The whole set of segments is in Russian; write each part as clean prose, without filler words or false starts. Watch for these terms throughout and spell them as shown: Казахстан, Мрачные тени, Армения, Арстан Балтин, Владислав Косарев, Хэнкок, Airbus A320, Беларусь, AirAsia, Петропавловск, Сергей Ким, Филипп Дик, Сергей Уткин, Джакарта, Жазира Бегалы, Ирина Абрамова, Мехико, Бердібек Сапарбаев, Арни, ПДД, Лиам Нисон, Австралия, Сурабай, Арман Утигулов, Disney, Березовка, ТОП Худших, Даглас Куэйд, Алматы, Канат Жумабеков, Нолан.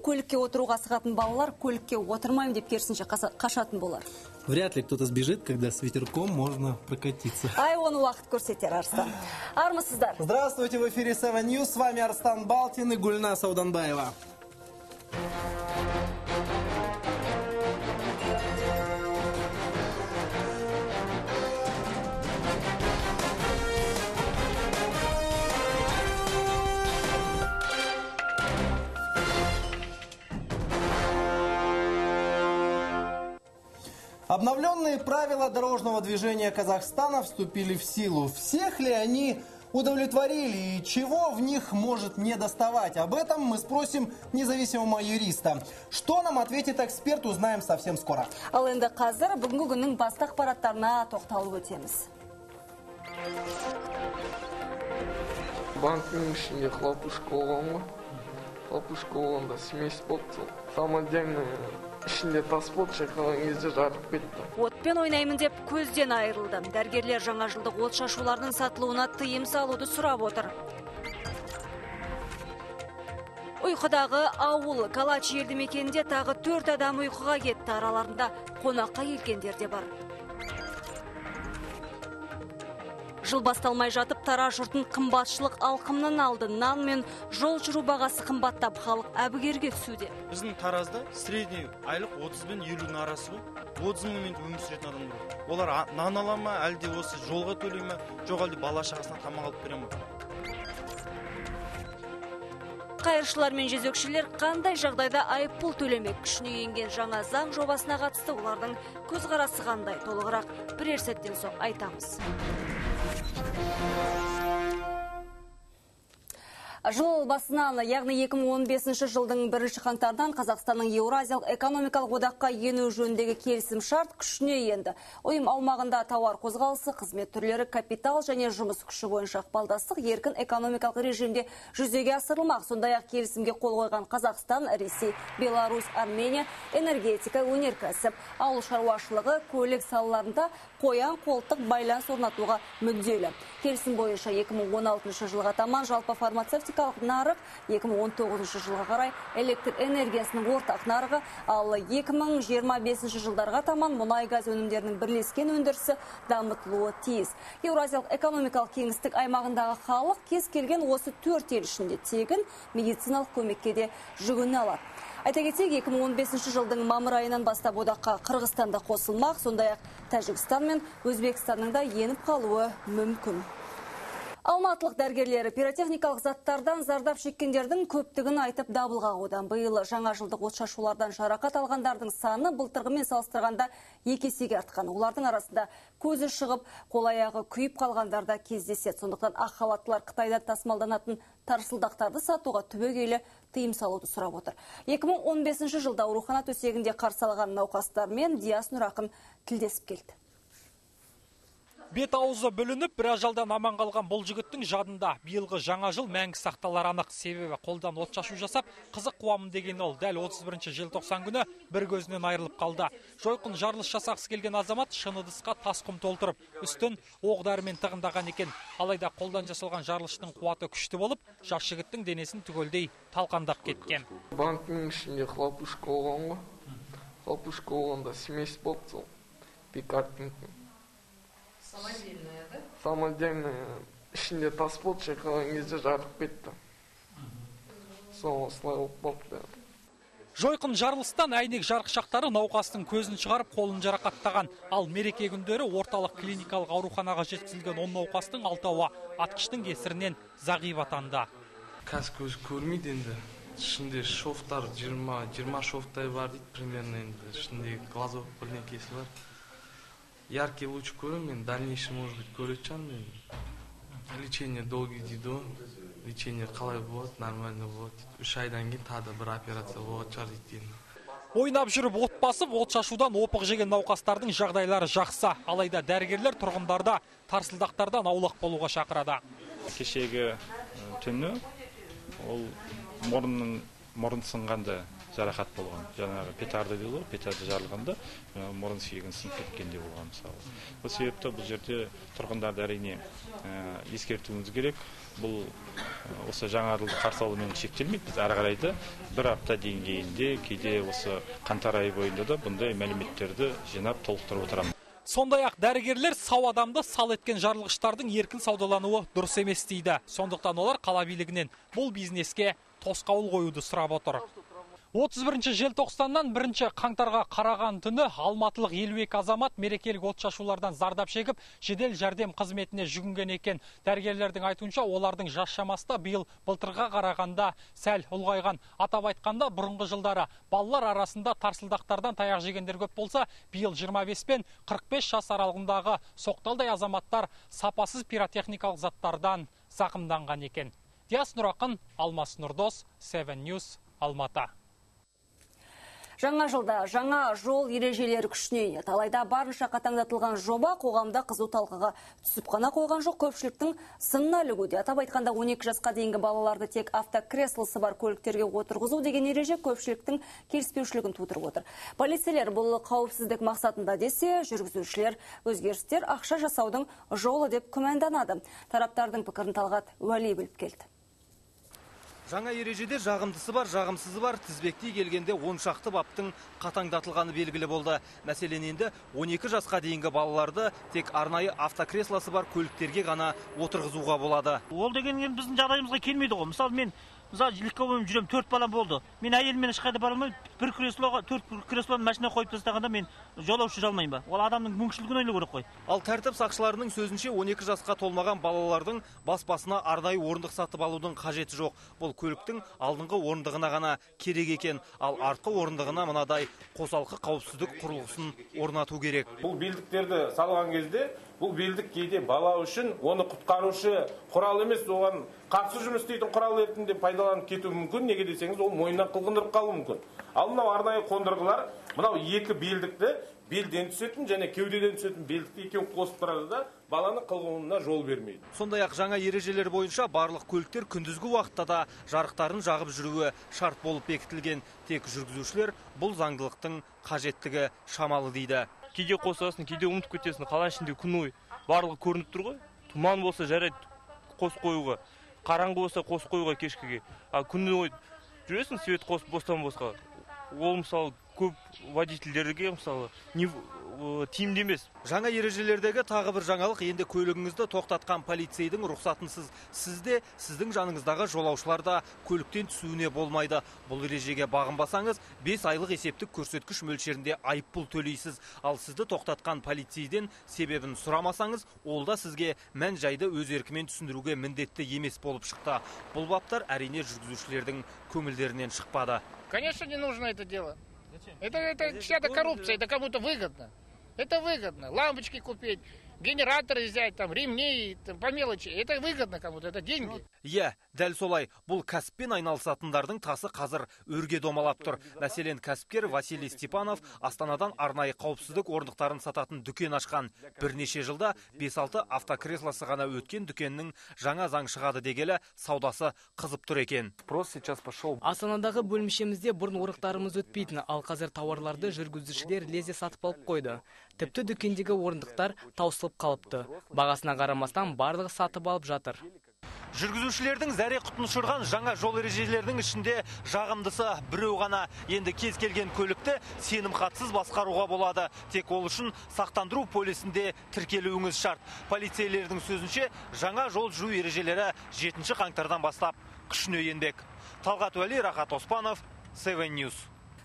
көлікке отыруға сығатын балалар көлікке отырмайым деп керісінше қашатын болар. Вряд ли кто-то сбежит, когда с ветерком можно прокатиться. Ай, он уақыт көрсетер, Арстан. Армысыздар. Здравствуйте, в эфире 7 News. С вами Арстан Балтин и Гульнаса Уданбаева. Обновленные правила дорожного движения Казахстана вступили в силу. Всех ли они удовлетворили и чего в них может не доставать? Об этом мы спросим независимого юриста. Что нам ответит эксперт, узнаем совсем скоро. Ішінде тас болып, шайқалған кезде жарып кетті. Отпен ойнаймын деп көзден айырылды. Дәрігерлер жаңа жылдық от шашулардың сатылуына тыйым салуды сұрап отыр. Ұйқыдағы ауыл Калач елді мекенінде тағы 4 адам ұйқыға кетті. Араларында қонаққа келгендер де бар. Жыл басталмай жатып, Тара жұртын қымбатшылық алқымнан алды. Нан мен жол жүру бағасы қымбаттап, халық әбігерге түсуде. Біздің Таразда средний айлық 30 мен 50 арасы болып, 30 мен өмір сүретін адам бар. Олар нан ала ма, әлде осы жолға төлей ме, жоқ әлде бала шағасына тамақ алып бере ме? Қайыршылар мен жезөкшілер қандай жағдайда айыппұл төлемек күшіне енген жаңа заң жобасына қатысты олардың көзқарасы қандай? Толығырақ бірер сәттен соң айтамыз. Жыл басынан, яғни 2015 жылдың бірінші қаңтардан Қазақстанның Еуразиялық экономикалық одаққа ену жөніндегі келісім шарт күшіне енді. Ұйым аумағында тауар қозғалысы, қызмет түрлері, капитал және жұмыс күші бойынша ықпалдастық еркін экономикалық режимде жүзеге асырылмақ. Сондай-ақ келісімге қол қойған Қазақстан, Ресей, Беларусь, Армения, энергетика, өнеркәсіп, ауыл шаруашылығы, көлік салаларында қоян-қолтық байланыс орнатуға мүдделі. Келісім бойынша 2016 жылға таман жалпы фармацевтика нарық, 2019 жылға қарай электр энергиясының ортақ нарығы, ал 2025 жылдарға таман мұнай-газ өнімдерінің бірлескен өндірісі дамытылуы тиіс. Еуразиялық экономикалық кеңістік аймағындағы халық кез келген осы 4 ел ішінде тегін медициналық көмекке де жүгіне алады. Айта кетейік, 2015 жылдың мамыр айынан бастап одаққа Қырғызстан да қосылмақ, сондай-ақ Тәжікстан мен Өзбекстанның да еніп қалуы мүмкін. Алматылық дәргерлері пиротехникалық заттардан зардап шеккендердің көптігін айтып дабылға одан. Бұйылы жаңа жылдық отшашулардан жарақат алғандардың саны бұлтырғымен салыстырғанда екесеге артқан. Олардың арасында көзі шығып, қолаяғы күйіп қалғандарда кездесет. Сондықтан ақхалаттылар Қытайдан тасымалданатын тарсылдақтарды сатуға түбегейлі тыйым салуды сұрап отыр. 2015 жылда аурухана төсегінде қарсалған науқастармен Диас Нұрақын тілдесіп келді. Бет аузы бөлініп, бір ажалдан аман қалған бұл жігіттің жадында биылғы жаңа жыл мәңгі сақталар анық. Себебі қолдан отшашу жасап, қызық қуамын деген ол дәл 31 желтоқсан күні бір көзінен айырылып қалды. Жойқын жарылыс жасағысы келген азамат шыны ыдысқа тас құм толтырып, үстін оқ дәрімен тығындаған екен. Алайда қолдан жасалған жарылыстың қуаты күшті болып, жас жігіттің денесін түгелдей талқандап кеткен. Банктың ішінде хлопушка болған ғой. Хлопушка болғанда смесь болды, пикардың. Самодельная, да? Самодельная. Ішінде тас болды, шайқалған кезде жарып кетті. Соң осылай болды. Жойқын жарылыстан әйнек жарықшақтары науқастың көзін шығарып, қолын жарақаттаған. Ал мереке күндері орталық клиникалық ауруханаға жеткізілген 10 науқастың алтауы атқыштың кесірінен зағип атанды. Қазір көз көрмейді енді. Ішінде шовтар 20 шовтай бар дейді примерно енді. Ішінде глазок бірнекесі бар. Яркий луч курим, и в дальнейшем, может быть, куричами. Лечение долгий дидо, лечение халай вот, нормально вот. Шайданги тада бір операция вот, чардитин. Ойнап жүріп от басып, от шашудан опық жеген науқастардың жағдайлары жақсы. Алайда дәрігерлер тұрғындарды тарсылдақтардан аулақ болуға шақырады. Кешегі түні ол мұрнының мұрын сынғанда жарақат болған, жаңағы петарды дейді ғой, петарды жарылғанда мұрын сүйегін сынып кеткенде болған мысалы. Бұл себепті бұл жерде тұрғындарды әрине ескертуіміз керек. Бұл осы жаңарылды қарсы алумен шектелмейді. Біз әрі қарай да бір апта деңгейінде кейде осы қаңтар айы бойында да бұндай мәліметтерді жинап толықтырып отырамыз. Сондай-ақ дәрігерлер сау адамды сал еткен жарылғыштардың еркін саудалануы дұрыс емес дейді. Сондықтан олар қала билігінен бұл бизнеске тосқауыл қоюды сұрап отыр. 31 желтоқсаннан 1 қаңтарға қараған түні алматылық 52 азамат мерекелік отшашулардан зардап шегіп, жедел жәрдем қызметіне жүгінген екен. Дәрігерлердің айтуынша, олардың жас шамасы биыл былтырға қарағанда сәл ұлғайған. Атап айтқанда, бұрынғы жылдары балалар арасында тарсылдақтардан таяқ жегендер көп болса, биыл 25 пен 45 жас аралығындағы соқталдай азаматтар сапасыз пиротехникалық заттардан зақымданған екен. Диас Нұрақын, Алмас Нурдос, 7 News, Алматы. Жаңа жылда жаңа жол ережелері күшіне енеді. Алайда барынша қатаңдатылған жоба қоғамда қызу талқыға түсіп қана қойған жоқ, көпшіліктің сынына ілігуде. Атап айтқанда, 12 жасқа дейінгі балаларды тек автокреслосы бар көліктерге отырғызу деген ереже көпшіліктің келіспеушілігін тудырып отыр. Полицейлер бұл қауіпсіздік мақсатында десе, жүргізушілер өзгерістер ақша жасаудың жолы деп күмәнданады. Тараптардың пікірін Талғатуәлер біліп келді. Жаңа ережеде жағымдысы бар, жағымсызы бар, тізбекте келгенде 10 шақты баптың қатаңдатылғаны белгілі болды. Мәселен енді 12 жасқа дейінгі балаларды тек арнайы автокресласы бар көліктерге ғана отырғызуға болады. Ол деген біздің жағдайымызға келмейді ғой. Мысалы мен легковоймен жүремін, 4 балам болды. Мен әйеліммен ешқайда бара алмаймын, 4 креслоны машина қойып тастағанда мен жолаушы жүре алмаймын ба? Ол адамның мүмкіншілігін ойлау керек қой. Ал тәртіп сақшыларының сөзінше, 12 жасқа толмаған балалардың баспасына арнайы орындық сатып алудың қажеті жоқ. Бұл көліктің алдыңғы орындығына ғана керек екен, ал артқы орындығына мынадай қосалқы қауіпсіздік құрылғысын орнату керек. Бұл белдіктерді салған кезде, бұл белдік кейде бала үшін оны құтқарушы құрал емес, оған қарсы жұмыс істейтін құрал ретінде пайдаланып кетуі мүмкін. Неге десеңіз, ол мойнына қылғындырып қалуы мүмкін. Ал мынау арнайы қондырғылар, мынау екі белдікті белден түсетін және кеудеден түсетін белдікті екеуін қосып тұрады да, баланы қылғынына жол бермейді. Сондай-ақ жаңа ережелер бойынша барлық көліктер күндізгі уақытта да жарықтарын жағып жүруі шарт болып бекітілген. Тек жүргізушілер бұл заңдылықтың қажеттігі шамалы дейді. Кейде қосасың, кейде ұмытып кетесің, қала ішінде күн ой барлығы көрініп тұр ғой. Тұман болса жарайды қос қоюға, қараңғы болса қос қоюға кешкіге. А күн ой жүресің, свет қос бостан босқа. Ол мысалы көп водительдерге мысалы тиімді емес. Жаңа ережелердегі тағы бір жаңалық, енді көлігіңізді тоқтатқан полицейдің рұқсатынсыз сізде, сіздің жаныңыздағы жолаушыларда көліктен түсуіне болмайды. Бұл ережеге бағынбасаңыз 5 айлық есептік көрсеткіш мөлшерінде айыппұл төлейсіз. Ал сізді тоқтатқан полицейден себебін сұрамасаңыз, ол да сізге мән жайды өз еркімен түсіндіруге міндетті емес болып шықты. Бұл баптар әрине жүргізушілердің көңілдерінен шықпады. Конечно, не нужно это дело. Это чья-то коррупция, это кому-то выгодно. Это выгодно. Лампочки купить, генераторы взять, там, ремни, там, по мелочи. Это выгодно кому-то, это деньги. Е, дәл солай. Бұл кәсіппен айналысатындардың тасы қазір өрге домалап тұр. Мәселен, кәсіпкер Василий Степанов Астанадан арнайы қауіпсіздік орындықтарын сататын дүкен ашқан. Бірнеше жылда 5-6 автокресласы ғана өткен дүкеннің жаңа заң шығады дегелі саудасы қызып тұр екен. Астанадағы бөлімшемізде бұрын орындықтарымыз өтпейтін, ал қазір тауарларды жүргізушілер лезде сатып алып қойды. Тіпті дүкендегі орындықтар таусылып қалыпты. Бағасына қарамастан барлығы сатып алып жатыр. Жүргізушілердің зәре құтын ұшырған жаңа жол ережелерінің ішінде жағымдысы біреу ғана. Енді кез келген көлікті сенімхатсыз басқаруға болады. Тек ол үшін сақтандыру полисінде тіркелуіңіз шарт. Полицейлердің сөзінше, жаңа жол жүру ережелері 7 қаңтардан бастап күшіне енбек. Талғатуәлер Оспанов, 7 News.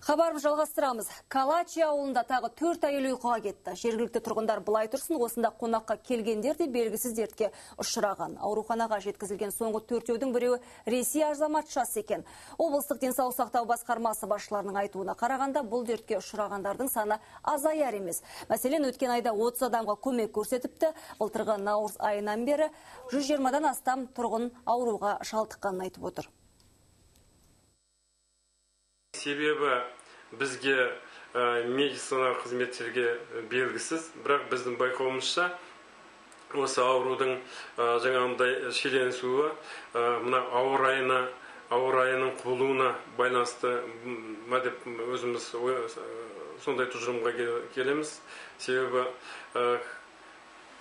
Хабарым жалғастырамыз. Калач ауылында тағы 4 әйел ұйқыға кетті. Жергілікті тұрғындар былай тұрсын, осында қонаққа келгендер де белгісіз дертке ұшыраған. Ауруханаға жеткізілген соңғы 4-еудің біреуі Ресей азаматшасы екен. Облыстық денсаулық сақтау басқармасы басшыларының айтуына қарағанда, бұл дертке ұшырағандардың саны азаяр емес. Мәселен, өткен айда 30 адамға көмек көрсетіпті. Былтырғы наурыз айынан бері 120-дан астам тұрғын ауруға шалдыққанын айтып отыр. Себебі бізге медицина қызметтерге белгісіз, бірақ біздің байқауымызша осы аурудың жаңағындай шиеленісуі мына ауа райына ауа райының құбылуына байланысты ма деп өзіміз сондай тұжырымға келеміз. Себебі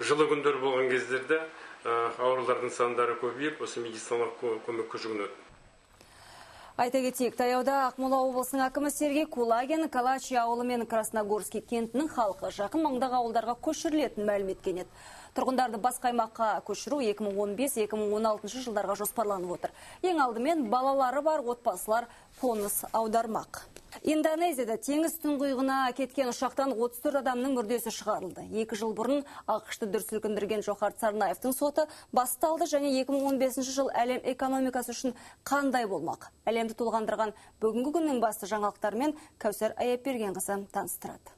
жылы күндер болған кездерде аурулардың сандары көбейіп, осы медициналық көмекке жүгінеді. Айта кетейік, таяуда Ақмола облысының әкімі Сергей Кулагин Калач ауылы мен Красногорский кентінің халқы жақын маңдағы ауылдарға көшірілетінін мәлім еткен еді. Тұрғындарды басқа аймаққа көшіру 2015-2016 жылдарға жоспарланып отыр. Ең алдымен балалары бар отбасылар қоныс аудармақ. Индонезияда теңіз тұңғиығына кеткен ұшақтан 34 адамның мүрдесі шығарылды. 2 жыл бұрын ақышты дүрсілкіндірген Джохар Царнаевтың соты басталды және 2015 жыл әлем экономикасы үшін қандай болмақ. Әлемді толғандырған бүгінгі күннің басты жаңалықтармен Кәусер Аяпбергенқызы таныстырады.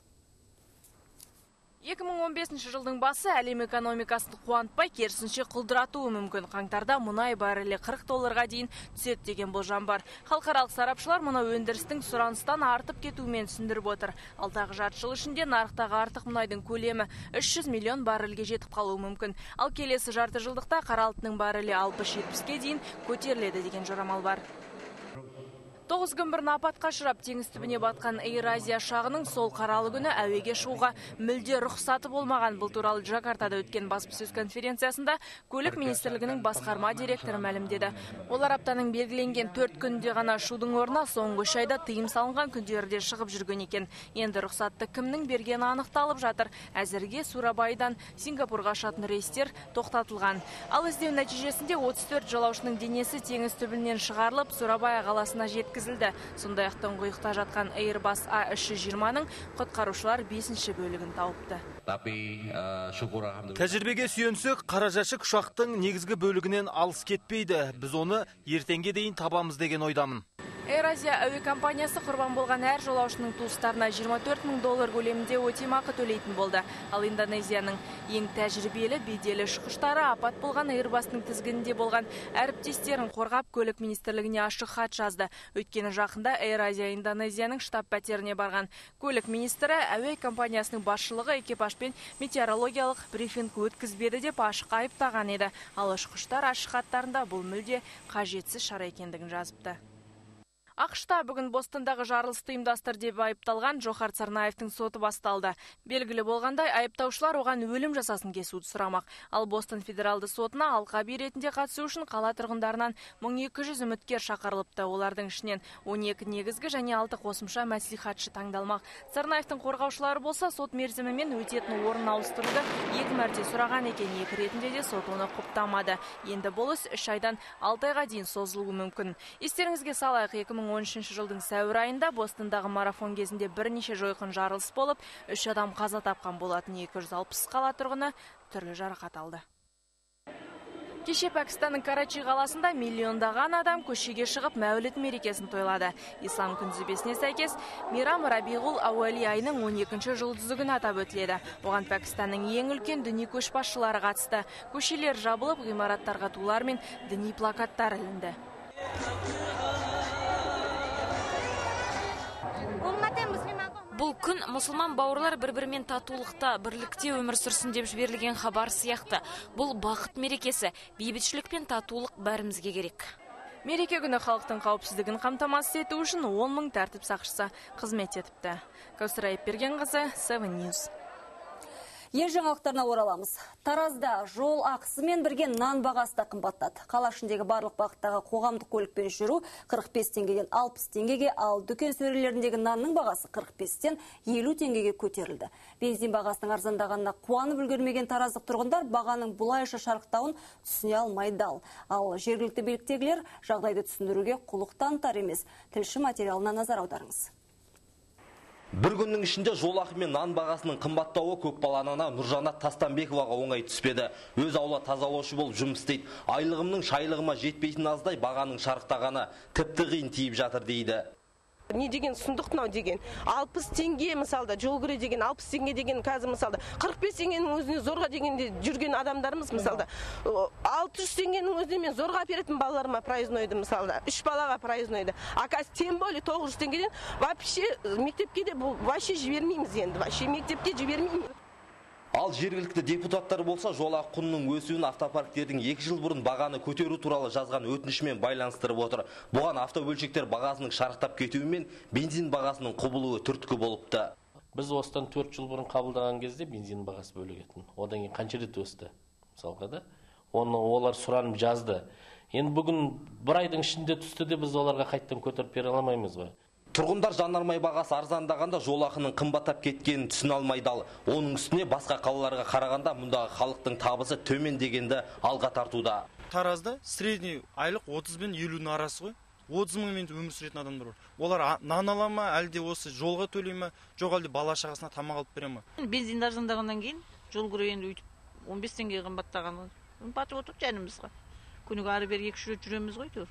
2015 жылдың басы әлем экономикасын қуантпай, керісінше құлдыратуы мүмкін. Қаңтарда мұнай баррелі $40 дейін түседі деген болжам бар. Халықаралық сарапшылар мұны өндірістің сұраныстан артып кетуімен түсіндіріп отыр. Алдағы жарты жыл ішінде нарықтағы артық мұнайдың көлемі 300 миллион баррельге жетіп қалуы мүмкін. Ал келесі жарты жылдықта қара алтынның баррелі 60-70-ге дейін көтеріледі деген жорамал бар. 9 күн бұрын апатқа ұшырап теңіз түбіне батқан AirAsia ұшағының сол қаралы күні әуеге шығуға мүлде рұқсаты болмаған. Бұл туралы Джакартада өткен баспасөз конференциясында көлік министрлігінің басқарма директоры мәлімдеді. Олар аптаның белгіленген 4 күнде ғана ұшудың орнына соңғы 3 айда тыйым салынған күндерде шығып жүрген екен. Енді рұқсатты кімнің бергені анықталып жатыр. Әзірге Сурабайдан Сингапурға ұшатын рейстер тоқтатылған. Ал іздеу нәтижесінде 34 жолаушының денесі теңіз түбінен шығарылып Сурабай қаласына жетті. Сондай-ақ тұңғиықта жатқан Airbus A320-ның құтқарушылар 5-ші бөлігін тауыпты. Тәжірибеге сүйенсек, қара жәшік ұшақтың негізгі бөлігінен алыс кетпейді. Біз оны ертеңге дейін табамыз деген ойдамын. AirAsia әуе компаниясы құрбан болған әр жолаушының туыстарына $24,000 көлемінде өтемақы төлейтін болды. Ал Индонезияның ең тәжірибелі беделі ұшқыштары апат болған Airbus'тың тізгінінде болған әріптестерін қорғап көлік министрлігіне ашық хат жазды. Өткені жақында AirAsia Индонезияның штаб пәтеріне барған. Көлік министрі әуе компаниясының басшылығы экипажбен метеорологиялық брифинг өткізбеді деп ашық айыптаған еді. Ал ұшқыштар ашық хаттарында бұл мүлде қажетсіз шара екендігін жазыпты. Ақшта бүгін Бостондағы жарылысты ұйымдастыр деп айыпталған Джохар Царнаевтың соты басталды. Белгілі болғандай, айыптаушылар оған өлім жасасын кесуді сұрамақ. Ал Бостон федералды сотына алқаби ретінде қатысу үшін қала тұрғындарынан 1200 үміткер шақырылыпты. Олардың ішінен 12 негізгі және 6 қосымша мәслихатшы таңдалмақ. Царнаевтың қорғаушылары болса, сот мерзімімен өтетін орнын ауыстыруды 2 мәрте сұраған екен, 2 ретінде де сот оны құптамады. Енді бұл іс 3 айдан 6 айға дейін созылуы мүмкін. Естеріңізге салайық, 2013 жылдың сәуір айында Бостондағы марафон кезінде бірнеше жойқын жарылыс болып, 3 адам қаза тапқан болатын. 260 қала тұрғыны түрлі жарақат алды. Кеше Пәкістанның Карачи қаласында миллиондаған адам көшеге шығып мәулет мерекесін тойлады. Ислам күнтізбесіне сәйкес, Мирам Рабиғул Ауали айының 12-ші жұлдызы күні атап өтіледі. Оған Пәкістанның ең үлкен діни көшбасшылары қатысты. Көшелер жабылып, ғимараттарға тулар мен діни плакаттар ілінді. Бұл күн мұсылман бауырлар бір-бірмен татулықта, бірлікте өмір сүрсін деп жіберілген хабар сияқты. Бұл бақыт мерекесі, бейбітшілік пен татулық бәрімізге керек. Мереке күні халықтың қауіпсіздігін қамтамасыз ету үшін 10,000 тәртіп сақшысы қызмет етіпті. Кәусар Айыпбергенқызы, 7 News. Ел жаңалықтарына ораламыз. Таразда жол ақысымен бірге нан бағасы да қымбаттады. Қала ішіндегі барлық бағыттағы қоғамдық көлікпен жүру 45 теңгеден 60 теңгеге, ал дүкен сөрелеріндегі нанның бағасы 45-тен 50 теңгеге көтерілді. Бензин бағасының арзандағанына қуанып үлгермеген тараздық тұрғындар бағаның бұлайша шарықтауын түсіне алмайдал. Ал жергілікті биліктегілер жағдайды түсіндіруге құлықтан тар емес. Тілші материалына назар аударыңыз. Бір күннің ішінде жол ақы мен нан бағасының қымбаттауы көкбаланына Нұржанат Тастанбековаға оңай түспеді. Өз аула тазалаушы болып жұмыс істейді. Айлығымның шайлығыма жетпейтін аздай бағаның шарықтағаны тіпті қиын тиіп жатыр дейді. Не деген сұмдық мынау деген 60 теңге мысалда жол кіре деген 60 теңге деген қазір мысалда 45 теңгенің өзіне зорға дегенде жүрген адамдарымыз мысалда 600 теңгенің өзіне мен зорға әперетін балаларыма проезднойды мысалда 3 балаға проезднойды, а қазір тем более 900 теңгеден вообще мектепке де вообще жібермейміз. Ал жергілікті депутаттар болса, жолақ құнының өсуін автопарктердің 2 жыл бұрын бағаны көтеру туралы жазған өтінішмен байланыстырып отыр. Бұған автобөлшектер бағасының шарықтап кетуімен бензин бағасының құбылуы түрткі болыпты. Біз осыдан 4 жыл бұрын қабылдаған кезде бензин бағасы бөлігетін. Одан кейін қанша рет өсті? Мысалға да, оны олар сұранып жазды. Енді бүгін бір айдың ішінде түсті де біз оларға қайттан көтеріп бере алмаймыз ба? Тұрғындар жанармай бағасы арзандағанда жол ақының қымбаттап кеткенін түсіне алмайды. Оның үстіне басқа қалаларға қарағанда мұндағы халықтың табысы төмен дегенді алға тартуда. Таразда средний айлық 30 мен 50-нің арасы ғой. 30 мыңмен өмір сүретін адамдар бар. Олар нан ала ма, әлде осы жолға төлей ме, жоқ әлде бала шағасына тамақ алып бере ме? Бензин арзандағаннан кейін жол кірі енді өйтіп 15 теңге қымбаттаған. Батып отырып жанымызға. Күніге ары бері 2-3 рет жүреміз ғой тұр.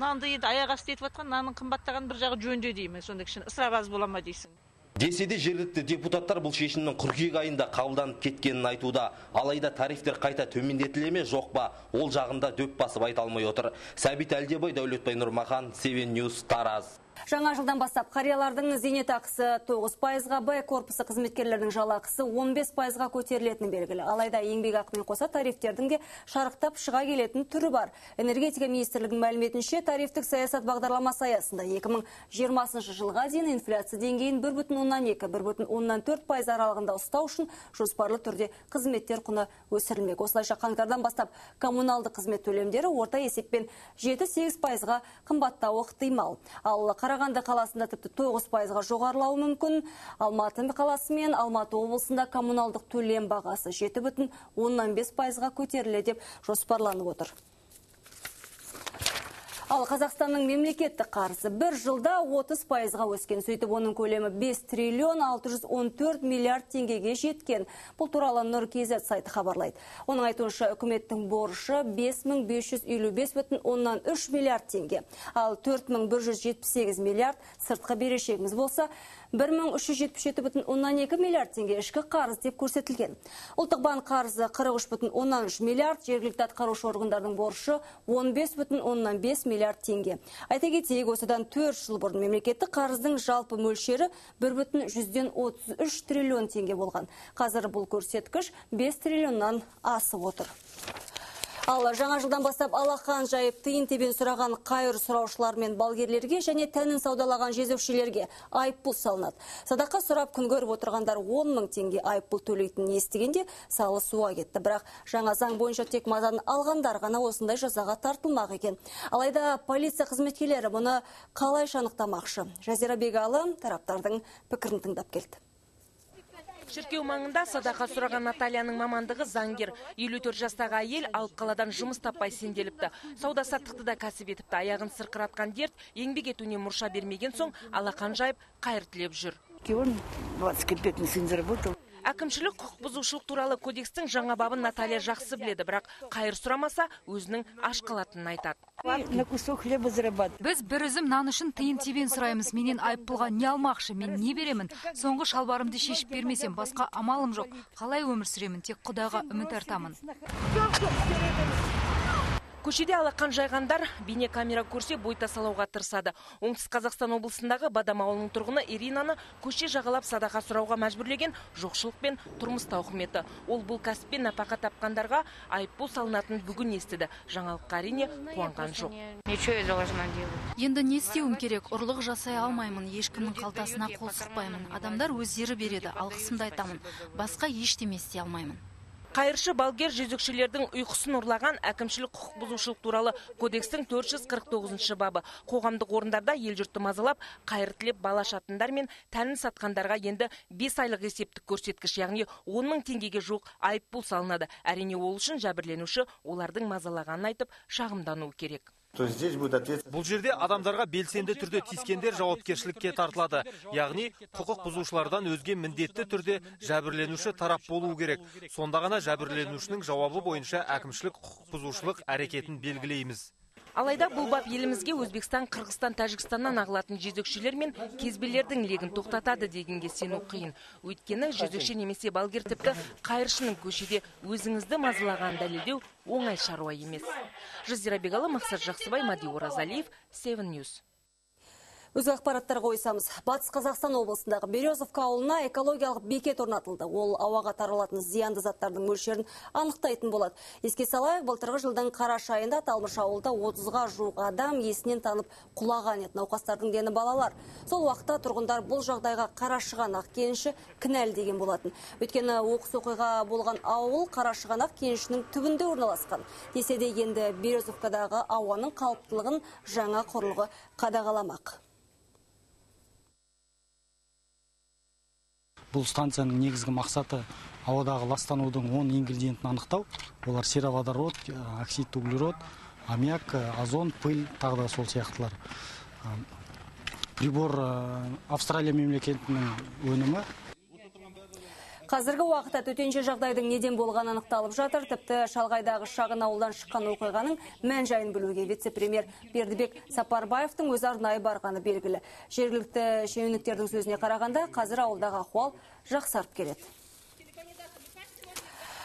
Нанды енді аяқ асты етіп атқан, нанның қымбаттаған бір жағы жөнде деймін, сонда кішкене ысырап аз бола ма дейсің. Десе де жергілікті депутаттар бұл шешімнің қыркүйек айында қабылданып кеткенін айтуда. Алайда тарифтер қайта төмендетіле ме, жоқ па, ол жағында дөп басып айта алмай отыр. Сәбит Әлдебай, Дәулетбай Нұрмахан, Seven News, Тараз. Жаңа жылдан бастап қариялардың зейнетақысы 9%-ға, бай корпусы қызметкерлердің жалақысы 15%-ға көтерілетіні белгілі. Алайда еңбекақымен қоса тарифтердің де шарықтап шыға келетін түрі бар. Энергетика министрлігінің мәліметінше, тарифтік саясат бағдарламасы аясында 2020 жылға дейін инфляция деңгейін 1,2-1,4% аралығында ұстау үшін жоспарлы түрде қызметтер құны өсірілмек. Осылайша қаңтардан бастап коммуналдық қызмет төлемдері орта есеппен 7-8%-ға қымбаттауы ықтимал. Қарағанды қаласында тіпті 9%-ға жоғарылауы мүмкін. Алматы қаласы мен Алматы облысында коммуналдық төлем бағасы 7,5%-ға көтеріледі деп жоспарланып отыр. Ал Қазақстанның мемлекеттік қарызы бір жылда 30%-ға өскен. Сөйтіп оның көлемі 5 614 миллиард теңгеге жеткен. Бұл туралы Нұр.кз сайты хабарлайды. Оның айтуынша, үкіметтің борышы 5555,3 миллиард теңге. Ал 4178 миллиард сыртқы берешегіміз болса, 1377,2 миллиард теңге ішкі қарыз деп көрсетілген. Ұлттық банк қарызы 43,3 миллиард, жергілікті атқарушы органдардың борышы 15,5 миллиард. Теңге. Айта кетейік, осыдан 4 жыл бұрын мемлекеттік қарыздың жалпы мөлшері 1,133 триллион теңге болған. Қазір бұл көрсеткіш 5 триллионнан асып отыр. Ал жаңа жылдан бастап алақан жайып тыйын тебен сұраған қайыр сұраушылар мен балгерлерге және тәнін саудалаған жезөкшелерге айыппұл салынады. Садақа сұрап күн көріп отырғандар 10 мың теңге айыппұл төлейтінін естігенде салы суға кетті. Бірақ жаңа заң бойынша тек мазаны алғандар ғана осындай жазаға тартылмақ екен. Алайда полиция қызметкерлері бұны қалай шанықтамақшы? Жазира Бегалы тараптардың пікірін тыңдап келді. Шіркеу маңында садақа сұраған Натальяның мамандығы заңгер. 54 жастағы әйел алып қаладан жұмыс таппай сенделіпті. Сауда саттықты да кәсіп етіпті. Аяғын сырқыратқан дерт, еңбек етуіне мұрша бермеген соң алақан жайып қайыр тілеп жүр. Әкімшілік құқық бұзушылық туралы кодекстің жаңа бабын Наталья жақсы біледі, бірақ қайыр сұрамаса өзінің аш қалатынын айтады. Біз бір үзім нан үшін тиын-тебен сұраймыз. Менен айыппұлға не алмақшы, мен не беремін? Соңғы шалбарымды шешіп бермесем, басқа амалым жоқ. Қалай өмір сүремін? Тек Құдайға үміт артамын. Көшеде алақан жайғандар бейне камера көрсе бойта салауға тырсады. Оңтүстік Қазақстан облысындағы Бадам ауылының тұрғыны Иринаны көше жағалап садақа сұрауға мәжбүрлеген жоқшылық пен тұрмыс тауқыметі. Ол бұл кәсіппен нәпақа тапқандарға айыппұл салынатынын бүгін естіді. Жаңалыққа әрине қуанған жоқ. Енді не істеуім керек? Ұрлық жасай алмаймын, ешкімнің қалтасына қол сұқпаймын. Адамдар өздері береді, алғысымды айтамын. Басқа ештеме істей алмаймын. Қайыршы балгер жезөкшелердің ұйқысын ұрлаған әкімшілік құқық бұзушылық туралы кодекстің 449-шы бабы. Қоғамдық орындарда ел жұртты мазалап, қайыр тілеп бала шатындар мен тәнін сатқандарға енді 5 айлық есептік көрсеткіш, яғни 10 мың теңгеге жоқ айыппұл салынады. Әрине ол үшін жәбірленуші олардың мазалағанын айтып шағымдануы керек. Бұл жерде адамдарға белсенді түрде тиіскендер жауапкершілікке тартылады. Яғни, құқық бұзушылардан өзге міндетті түрде жәбірленуші тарап болуы керек. Сонда ғана жәбірленушінің жауабы бойынша әкімшілік құқық бұзушылық әрекетін белгілейміз. Алайда бұл бап елімізге Өзбекстан, Қырғызстан, Тәжікстаннан ағылатын жезөкшелер мен кезбелердің легін тоқтатады дегенге сену қиын. Өйткені жезөкше немесе балгер тіпті қайыршының көшеде өзіңізді мазалағанын дәлелдеу оңай шаруа емес. Жазира Бегалы, Мақсат Жақсыбай, Мади Оразалиев, Seven News. Өзі ақпараттарға ойсамыз. Батыс Қазақстан облысындағы Березовка ауылына экологиялық бекет орнатылды. Ол ауаға таралатын зиянды заттардың мөлшерін анықтайтын болады. Еске салайық, былтырғы жылдың қараша айында аталмыш ауылда 30-ға жуық адам есінен танып құлаған еді. Науқастардың дені балалар. Сол уақытта тұрғындар бұл жағдайға Қарашығанақ кеніші кінәлі деген болатын. Өйткені оқыс оқиға болған ауыл Қарашығанақ кенішінің түбінде орналасқан. Десе де енді Березовкадағы ауаның қалыптылығын жаңа құрылғы қадағаламақ. Бұл станцияның негізгі мақсаты ауадағы ластанудың 10 ингредиентін анықтау. Олар сероводород, оксид углерод, аммиак, озон, пыль, тағы да сол сияқтылар. Прибор Австралия мемлекетінің өнімі. Қазіргі уақытта төтенше жағдайдың неден болғаны анықталып жатыр. Тіпті Шалғайдағы шағын ауылдан шыққан оқиғаның мән-жайын білуге вице-премьер Бердібек Сапарбаевтың өз арнайы барғаны белгілі. Жергілікті шенеуніктердің сөзіне қарағанда, қазір ауылдағы ахуал жақсарып келеді.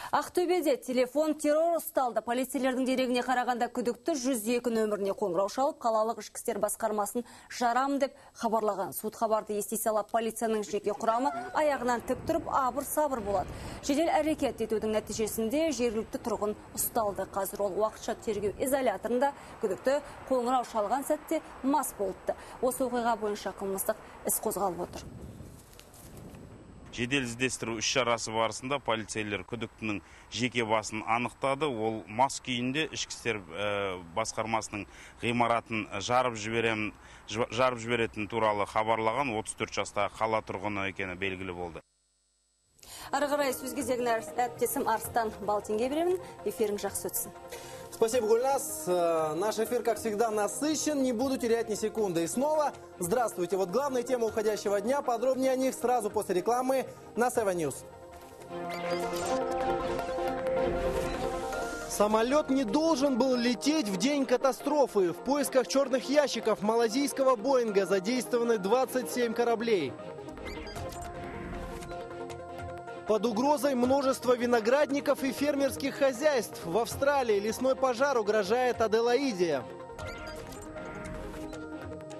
Ақтөбеде телефон террор ұсталды. Полицейлердің дерегіне қарағанда күдікті 102 нөміріне қоңырау шалып, қалалық ішкі істер басқармасын жарам деп хабарлаған. Суд хабарды ести салап, полицияның жеке құрамы аяғынан тік тұрып абыр-сабыр болады. Жедел әрекет етудің нәтижесінде жергілікті тұрғын ұсталды. Қазір ол уақытша тергеу изоляторында. Күдікті қоңырау шалған сәтте мас болыпты. Осы оқиға бойынша қылмыстық іс қозғалып отыр. Жедел іздестіру іс-шарасы барысында полицейлер күдіктінің жеке басын анықтады. Ол мас күйінде ішкі істер басқармасының ғимаратын жарып жіберетін туралы хабарлаған 34 жастағы қала тұрғыны екені белгілі болды. Ары қарай сөз кезегін әріптесім Арстан Балтинге беремін. Эфирің жақсы өтсін. Спасибо, Гульнас. Наш эфир, как всегда, насыщен. Не буду терять ни секунды. И снова здравствуйте. Вот главная тема уходящего дня. Подробнее о них сразу после рекламы на 7 News. Самолет не должен был лететь в день катастрофы. В поисках черных ящиков малазийского Боинга задействованы 27 кораблей. Под угрозой множество виноградников и фермерских хозяйств. В Австралии лесной пожар угрожает Аделаиде.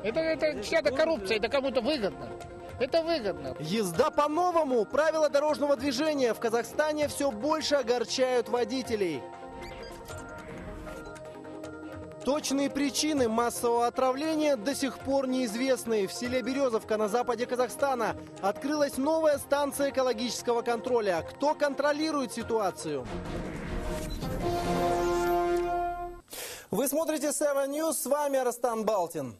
Это чья-то коррупция, это кому-то выгодно. Это выгодно. Езда по-новому. Правила дорожного движения в Казахстане все больше огорчают водителей. Точные причины массового отравления до сих пор неизвестны. В селе Березовка на западе Казахстана открылась новая станция экологического контроля. Кто контролирует ситуацию? Вы смотрите 7 News, с вами Арстан Балтин.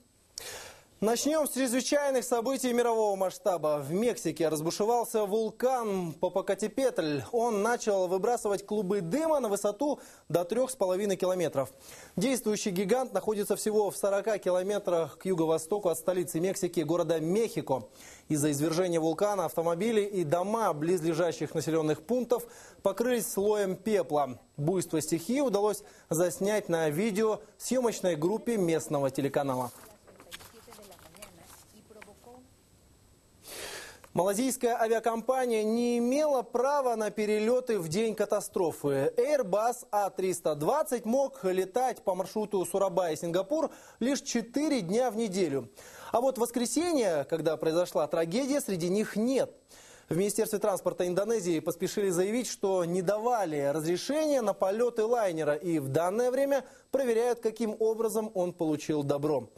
Начнем с чрезвычайных событий мирового масштаба. В Мексике разбушевался вулкан Попокатепетль. Он начал выбрасывать клубы дыма на высоту до 3,5 километров. Действующий гигант находится всего в 40 километрах к юго-востоку от столицы Мексики, города Мехико. Из-за извержения вулкана автомобили и дома близлежащих населенных пунктов покрылись слоем пепла. Буйство стихии удалось заснять на видео съемочной группе местного телеканала. Малазийская авиакомпания не имела права на перелеты в день катастрофы. Airbus A320 мог летать по маршруту Сурабай и Сингапур лишь 4 дня в неделю. А вот в воскресенье, когда произошла трагедия, среди них нет. В Министерстве транспорта Индонезии поспешили заявить, что не давали разрешения на полеты лайнера и в данное время проверяют, каким образом он получил добро.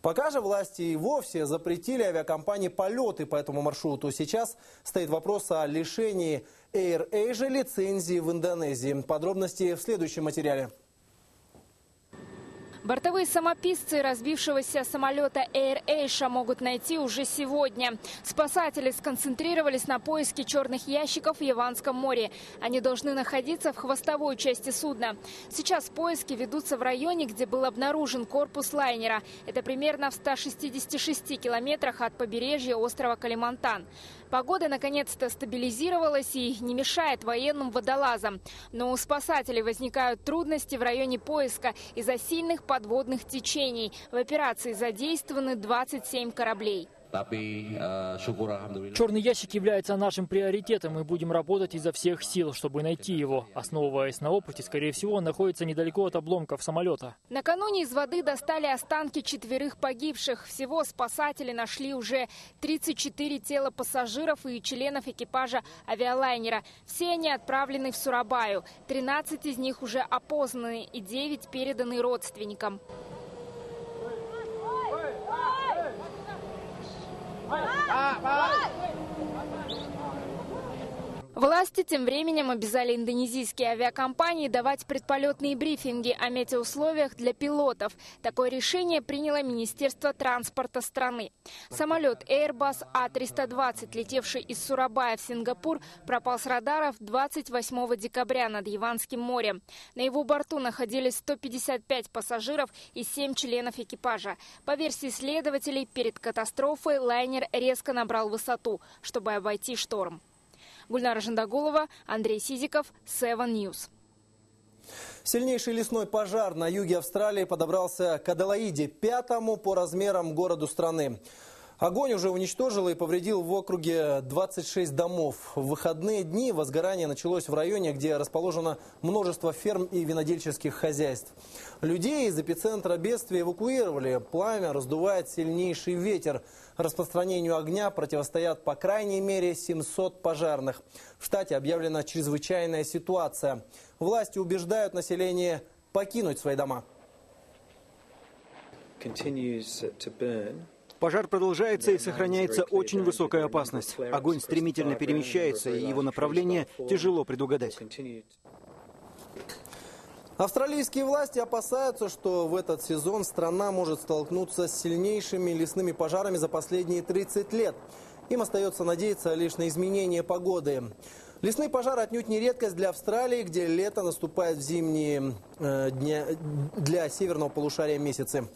Пока же власти и вовсе запретили авиакомпании полеты по этому маршруту. Сейчас стоит вопрос о лишении AirAsia лицензии в Индонезии. Подробности в следующем материале. Бортовые самописцы разбившегося самолета AirAsia могут найти уже сегодня. Спасатели сконцентрировались на поиске черных ящиков в Яванском море. Они должны находиться в хвостовой части судна. Сейчас поиски ведутся в районе, где был обнаружен корпус лайнера. Это примерно в 166 километрах от побережья острова Калимантан. Погода наконец-то стабилизировалась и не мешает военным водолазам. Но у спасателей возникают трудности в районе поиска из-за сильных подводных течений. В операции задействованы 27 кораблей. Черный ящик является нашим приоритетом. Мы будем работать изо всех сил, чтобы найти его. Основываясь на опыте, скорее всего, он находится недалеко от обломков самолета. Накануне из воды достали останки 4 погибших. Всего спасатели нашли уже 34 тела пассажиров и членов экипажа авиалайнера. Все они отправлены в Сурабаю. 13 из них уже опознаны и 9 переданы родственникам. Власти тем временем обязали индонезийские авиакомпании давать предполетные брифинги о метеоусловиях для пилотов. Такое решение приняло Министерство транспорта страны. Самолет Airbus A320, летевший из Сурабая в Сингапур, пропал с радаров 28 декабря над Яванским морем. На его борту находились 155 пассажиров и 7 членов экипажа. По версии следователей, перед катастрофой лайнер резко набрал высоту, чтобы обойти шторм. Гульнара Жандагулова, Андрей Сизиков, 7 News. Сильнейший лесной пожар на юге Австралии подобрался к Аделаиде, 5-му по размерам городу страны. Огонь уже уничтожил и повредил в округе 26 домов. В выходные дни возгорание началось в районе, где расположено множество ферм и винодельческих хозяйств. Людей из эпицентра бедствия эвакуировали. Пламя раздувает сильнейший ветер. Распространению огня противостоят по крайней мере 700 пожарных. В штате объявлена чрезвычайная ситуация. Власти убеждают население покинуть свои дома. Пожар продолжается и сохраняется очень высокая опасность. Огонь стремительно перемещается, и его направление тяжело предугадать. Австралийские власти опасаются, что в этот сезон страна может столкнуться с сильнейшими лесными пожарами за последние 30 лет. Им остается надеяться лишь на изменение погоды. Лесные пожары отнюдь не редкость для Австралии, где лето наступает в зимние дни для северного полушария месяцы.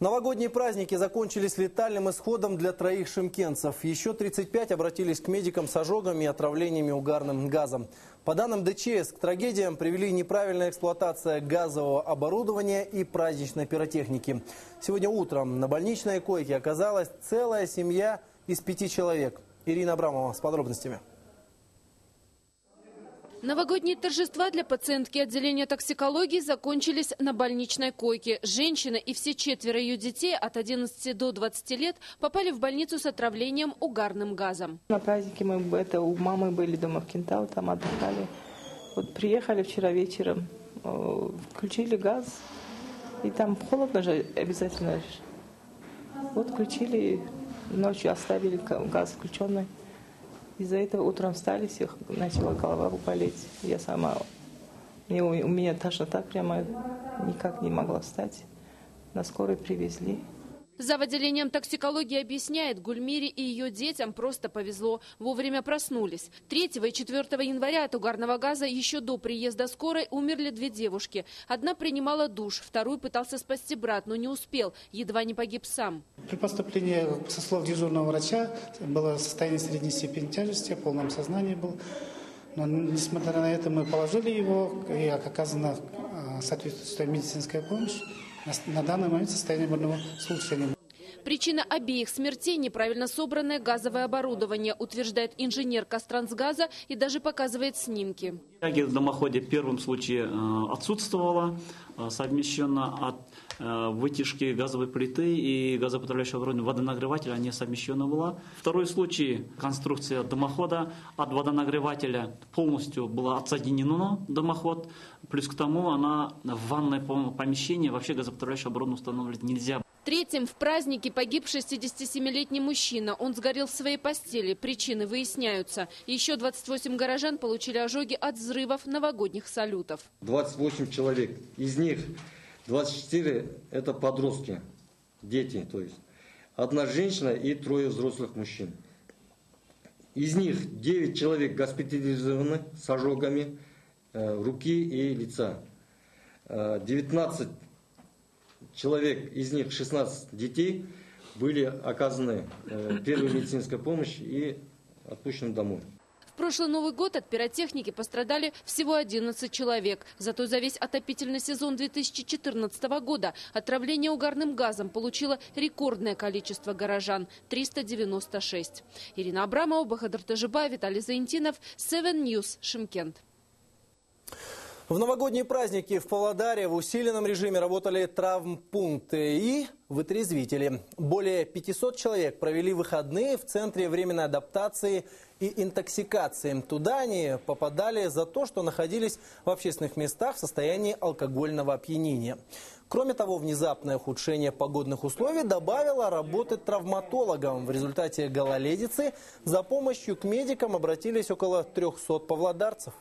Новогодние праздники закончились летальным исходом для 3 шимкенцев. Еще 35 обратились к медикам с ожогами и отравлениями угарным газом. По данным ДЧС, к трагедиям привели неправильная эксплуатация газового оборудования и праздничной пиротехники. Сегодня утром на больничной койке оказалась целая семья из 5 человек. Ирина Абрамова с подробностями. Новогодние торжества для пациентки отделения токсикологии закончились на больничной койке. Женщина и все 4 ее детей от 11 до 20 лет попали в больницу с отравлением угарным газом. На празднике мы у мамы были дома в Кентау, там отдыхали. Вот приехали вчера вечером, включили газ, и там холодно же обязательно. Вот включили, ночью оставили газ включенный. Из-за этого утром встали, всех начала голова болеть. Я сама, у меня тошнота прямо, никак не могла встать. На скорой привезли. Зав. Отделением токсикологии объясняет, Гульмире и ее детям просто повезло. Вовремя проснулись. 3 и 4 января от угарного газа еще до приезда скорой умерли 2 девушки. Одна принимала душ, вторую пытался спасти брат, но не успел. Едва не погиб сам. При поступлении, со слов дежурного врача, было состояние средней степени тяжести, в полном сознании был. Но, несмотря на это, мы положили его, и оказана соответствующая медицинская помощь. На данный момент состояние больного с улучшением. Причина обеих смертей – неправильно собранное газовое оборудование, утверждает инженер Кастрансгаза и даже показывает снимки. Тяги в дымоходе в первом случае отсутствовала, совмещена от вытяжки газовой плиты и газопотребляющего оборудования водонагревателя не совмещена была. Второй случай – конструкция дымохода от водонагревателя полностью была отсоединена дымоход. Плюс к тому, она в ванное помещение вообще газопотребляющее оборудование устанавливать нельзя. Третьим в празднике погиб 67-летний мужчина. Он сгорел в своей постели. Причины выясняются. Еще 28 горожан получили ожоги от взрывов новогодних салютов. 28 человек. Из них 24 – это подростки, дети, то есть. Одна женщина и 3 взрослых мужчин. Из них 9 человек госпитализированы с ожогами руки и лица. 19 человек, из них 16 детей, были оказаны первой медицинской помощи и отпущены домой. В В прошлый Новый год от пиротехники пострадали всего 11 человек. Зато за весь отопительный сезон 2014 года отравление угарным газом получило рекордное количество горожан – 396. Ирина Абрамова, Бахтияр Даркеев, Виталий Заинтинов, 7 News, Шымкент. В новогодние праздники в Павлодаре в усиленном режиме работали травмпункты и вытрезвители. Более 500 человек провели выходные в Центре временной адаптации и интоксикации. Туда они попадали за то, что находились в общественных местах в состоянии алкогольного опьянения. Кроме того, внезапное ухудшение погодных условий добавило работы травматологам. В результате гололедицы за помощью к медикам обратились около 300 павлодарцев.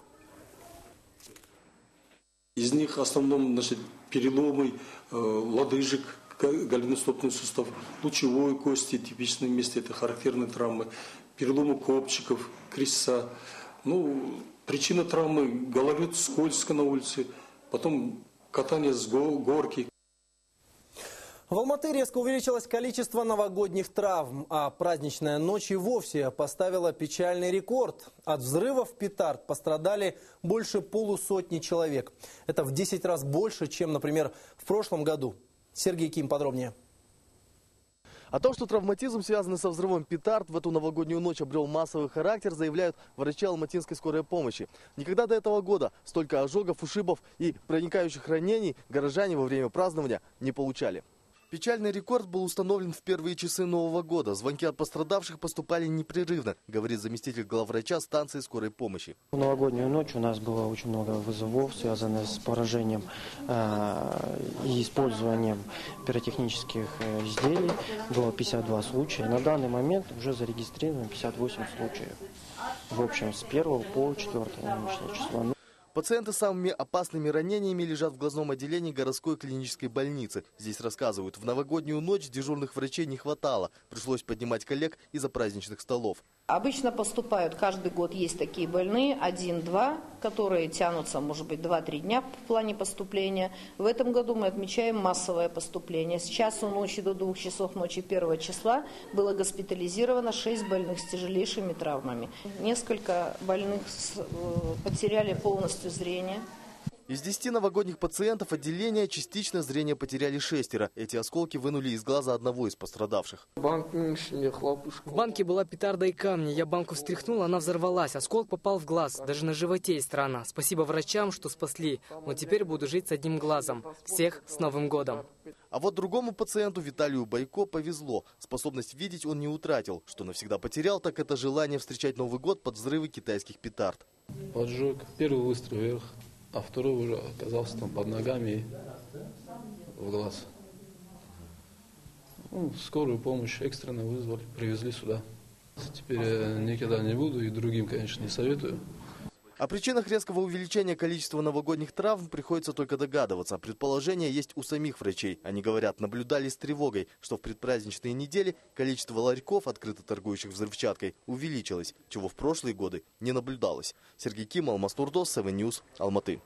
Из них в основном, значит, переломы лодыжек, голеностопный сустав, лучевой кости, типичные места, это характерные травмы, переломы копчиков, крестца. Ну, причина травмы – гололед, скользко на улице, потом катание с горки. В Алматы резко увеличилось количество новогодних травм, а праздничная ночь и вовсе поставила печальный рекорд. От взрывов петард пострадали больше полусотни человек. Это в 10 раз больше, чем, например, в прошлом году. Сергей Ким подробнее. О том, что травматизм, связанный со взрывом петард, в эту новогоднюю ночь обрел массовый характер, заявляют врачи алматинской скорой помощи. Никогда до этого года столько ожогов, ушибов и проникающих ранений горожане во время празднования не получали. Печальный рекорд был установлен в первые часы Нового года. Звонки от пострадавших поступали непрерывно, говорит заместитель главврача станции скорой помощи. В новогоднюю ночь у нас было очень много вызовов, связанных с поражением и использованием пиротехнических изделий. Было 52 случая. На данный момент уже зарегистрировано 58 случаев. В общем, с 1 по 4 числа. Пациенты с самыми опасными ранениями лежат в глазном отделении городской клинической больницы. Здесь рассказывают, в новогоднюю ночь дежурных врачей не хватало. Пришлось поднимать коллег из-за праздничных столов. Обычно поступают, каждый год есть такие больные, 1-2, которые тянутся, может быть, 2-3 дня в плане поступления. В этом году мы отмечаем массовое поступление. С часу ночи до 2 часов ночи 1 числа было госпитализировано 6 больных с тяжелейшими травмами. Несколько больных потеряли полностью зрение. Из 10 новогодних пациентов отделения частично зрение потеряли 6. Эти осколки вынули из глаза одного из пострадавших. В банке была петарда и камни. Я банку встряхнул, она взорвалась. Осколк попал в глаз, даже на животе есть рана. Спасибо врачам, что спасли. Но теперь буду жить с одним глазом. Всех с Новым годом. А вот другому пациенту, Виталию Бойко, повезло. Способность видеть он не утратил. Что навсегда потерял, так это желание встречать Новый год под взрывы китайских петард. Поджог, первый выстрел вверх. А второй уже оказался там под ногами в глаз. Ну, скорую помощь экстренно вызвали, привезли сюда. Теперь я никогда не буду и другим, конечно, не советую. О причинах резкого увеличения количества новогодних травм приходится только догадываться. Предположения есть у самих врачей. Они говорят, наблюдали с тревогой, что в предпраздничные недели количество ларьков, открыто торгующих взрывчаткой, увеличилось, чего в прошлые годы не наблюдалось. Сергей Ким, Алмас Нурдос, 7 News, Алматы.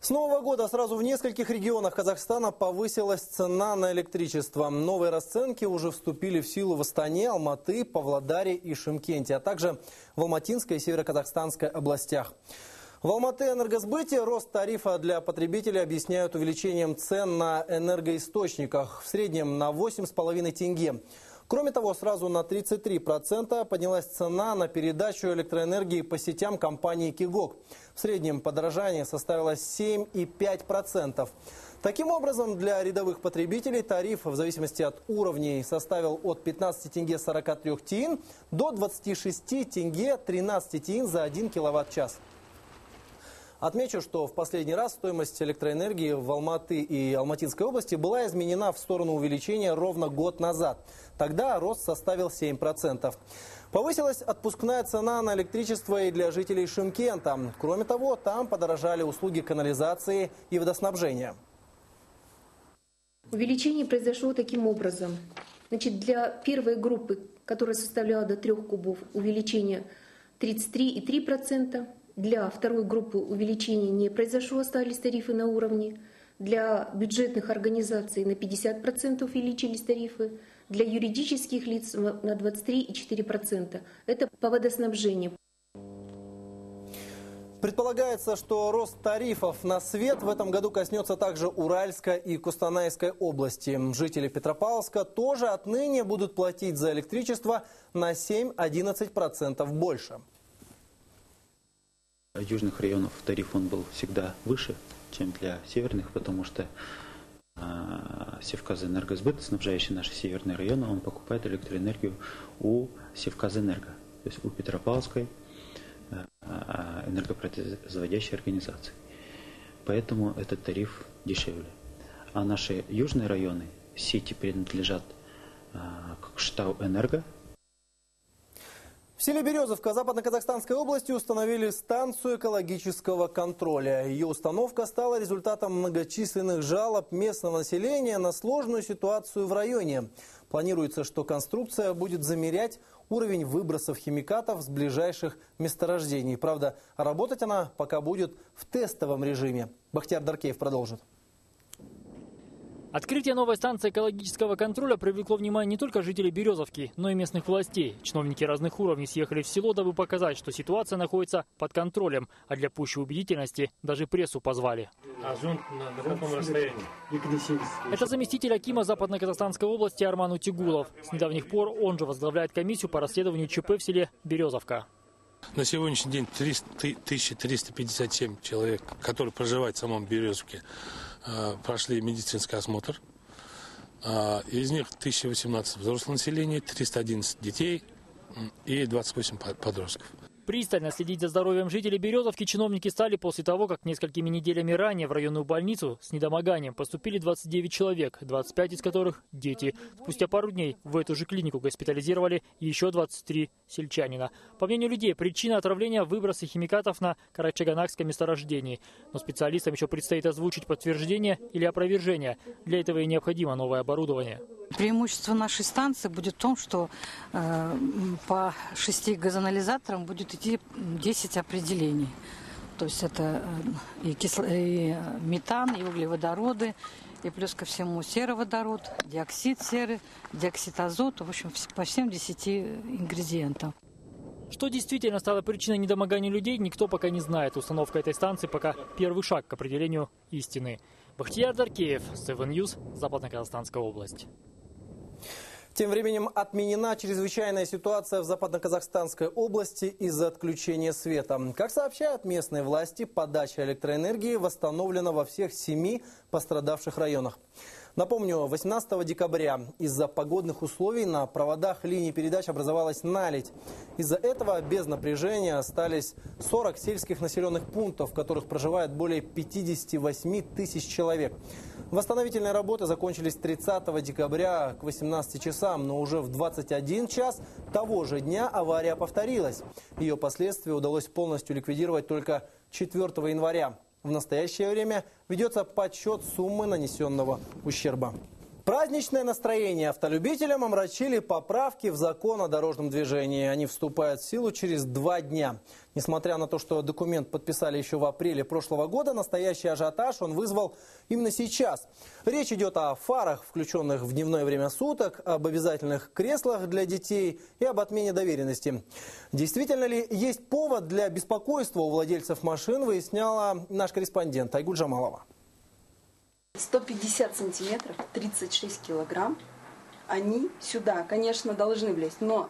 С нового года сразу в нескольких регионах Казахстана повысилась цена на электричество. Новые расценки уже вступили в силу в Астане, Алматы, Павлодаре и Шымкенте, а также в Алматинской и Североказахстанской областях. В Алматы энергосбыте рост тарифа для потребителей объясняют увеличением цен на энергоисточниках в среднем на 8,5 тенге. Кроме того, сразу на 33% поднялась цена на передачу электроэнергии по сетям компании «Кигок». В среднем подорожание составило 7,5%. Таким образом, для рядовых потребителей тариф в зависимости от уровней составил от 15 тенге 43 тиын до 26 тенге 13 тиын за 1 киловатт-час. Отмечу, что в последний раз стоимость электроэнергии в Алматы и Алматинской области была изменена в сторону увеличения ровно год назад. Тогда рост составил 7%. Повысилась отпускная цена на электричество и для жителей Шымкента. Кроме того, там подорожали услуги канализации и водоснабжения. Увеличение произошло таким образом. Значит, для первой группы, которая составляла до 3 кубов, увеличение 33,3%. Для второй группы увеличения не произошло, остались тарифы на уровне. Для бюджетных организаций на 50% увеличились тарифы, для юридических лиц на 23,4%. Это по водоснабжению. Предполагается, что рост тарифов на свет в этом году коснется также Уральской и Кустанайской области. Жители Петропавловска тоже отныне будут платить за электричество на 7-11% больше. Южных районов тариф он был всегда выше, чем для северных, потому что Севказэнергосбыт, снабжающий наши северные районы, он покупает электроэнергию у Севказэнерго, то есть у Петропавловской энергопроизводящей организации. Поэтому этот тариф дешевле. А наши южные районы, сети принадлежат к Штауэнерго. В селе Березовка Западно-Казахстанской области установили станцию экологического контроля. Ее установка стала результатом многочисленных жалоб местного населения на сложную ситуацию в районе. Планируется, что конструкция будет замерять уровень выбросов химикатов с ближайших месторождений. Правда, работать она пока будет в тестовом режиме. Бахтияр Даркеев продолжит. Открытие новой станции экологического контроля привлекло внимание не только жителей Березовки, но и местных властей. Чиновники разных уровней съехали в село, дабы показать, что ситуация находится под контролем. А для пущей убедительности даже прессу позвали. Это заместитель акима Западно-Казахстанской области Арман Утигулов. С недавних пор он же возглавляет комиссию по расследованию ЧП в селе Березовка. На сегодняшний день 1357 человек, которые проживают в самом Березовке, прошли медицинский осмотр. Из них 1018 взрослого населения, 311 детей и 28 подростков. Пристально следить за здоровьем жителей Березовки чиновники стали после того, как несколькими неделями ранее в районную больницу с недомоганием поступили 29 человек, 25 из которых дети. Спустя пару дней в эту же клинику госпитализировали еще 23 сельчанина. По мнению людей, причина отравления – выбросы химикатов на карачаганакском месторождении. Но специалистам еще предстоит озвучить подтверждение или опровержение. Для этого и необходимо новое оборудование. Преимущество нашей станции будет в том, что по 6 газоанализаторам будет идти 10 определений. То есть это и метан, и углеводороды, и плюс ко всему сероводород, диоксид серы, диоксид азота, в общем, по всем 10 ингредиентам. Что действительно стало причиной недомогания людей, никто пока не знает. Установка этой станции пока первый шаг к определению истины. Бахтияр Даркеев, 7 News, Западно-Казахстанская область. Тем временем отменена чрезвычайная ситуация в Западно-Казахстанской области из-за отключения света. Как сообщают местные власти, подача электроэнергии восстановлена во всех 7 пострадавших районах. Напомню, 18 декабря из-за погодных условий на проводах линий передач образовалась наледь. Из-за этого без напряжения остались 40 сельских населенных пунктов, в которых проживает более 58 тысяч человек. Восстановительные работы закончились 30 декабря к 18 часам, но уже в 21 час того же дня авария повторилась. Ее последствия удалось полностью ликвидировать только 4 января. В настоящее время ведется подсчет суммы нанесенного ущерба. Праздничное настроение автолюбителям омрачили поправки в закон о дорожном движении. Они вступают в силу через 2 дня. Несмотря на то, что документ подписали еще в апреле прошлого года, настоящий ажиотаж он вызвал именно сейчас. Речь идет о фарах, включенных в дневное время суток, об обязательных креслах для детей и об отмене доверенности. Действительно ли есть повод для беспокойства у владельцев машин, выясняла наш корреспондент Айгуль Жамалова. 150 сантиметров, 36 килограмм, они сюда, конечно, должны влезть, но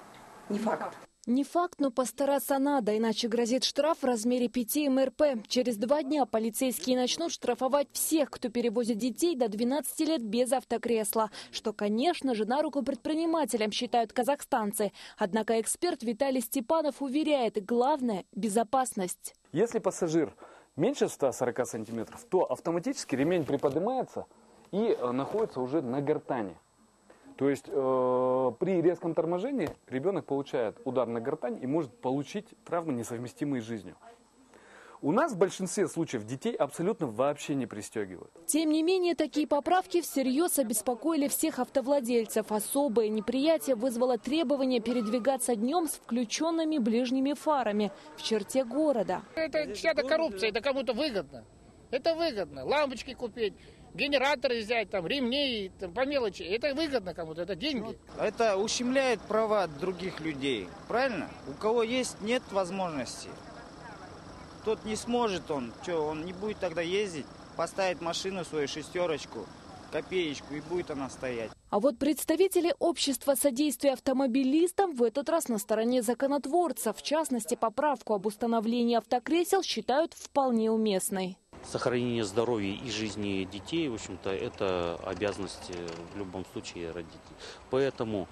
не факт. Не факт, но постараться надо, иначе грозит штраф в размере 5 МРП. Через 2 дня полицейские начнут штрафовать всех, кто перевозит детей до 12 лет без автокресла. Что, конечно же, на руку предпринимателям, считают казахстанцы. Однако эксперт Виталий Степанов уверяет, главное – безопасность. Если пассажир меньше 140 сантиметров, то автоматически ремень приподнимается и находится уже на гортане. То есть при резком торможении ребенок получает удар на гортань и может получить травмы, несовместимые с жизнью. У нас в большинстве случаев детей абсолютно вообще не пристегивают. Тем не менее, такие поправки всерьез обеспокоили всех автовладельцев. Особое неприятие вызвало требование передвигаться днем с включенными ближними фарами в черте города. Это чья-то коррупция, это кому-то выгодно. Это выгодно. Лампочки купить, генераторы взять, там, ремни, там, по мелочи. Это выгодно кому-то, это деньги. Это ущемляет права других людей, правильно? У кого есть, нет возможности. Тот не сможет он, что, он не будет тогда ездить, поставить машину свою, шестерочку, копеечку, и будет она стоять. А вот представители общества содействия автомобилистам в этот раз на стороне законотворца. В частности, поправку об установлении автокресел считают вполне уместной. Сохранение здоровья и жизни детей, в общем-то, это обязанность в любом случае родителей. Поэтому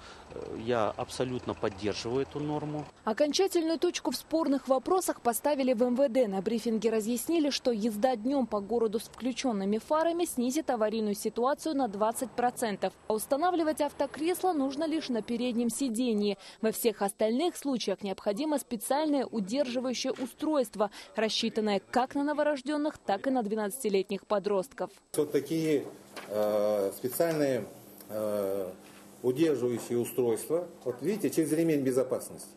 я абсолютно поддерживаю эту норму. Окончательную точку в спорных вопросах поставили в МВД. На брифинге разъяснили, что езда днем по городу с включенными фарами снизит аварийную ситуацию на 20%. А устанавливать автокресло нужно лишь на переднем сидении. Во всех остальных случаях необходимо специальное удерживающее устройство, рассчитанное как на новорожденных, так и на 12-летних подростков. Вот такие специальные удерживающие устройства, вот видите, через ремень безопасности.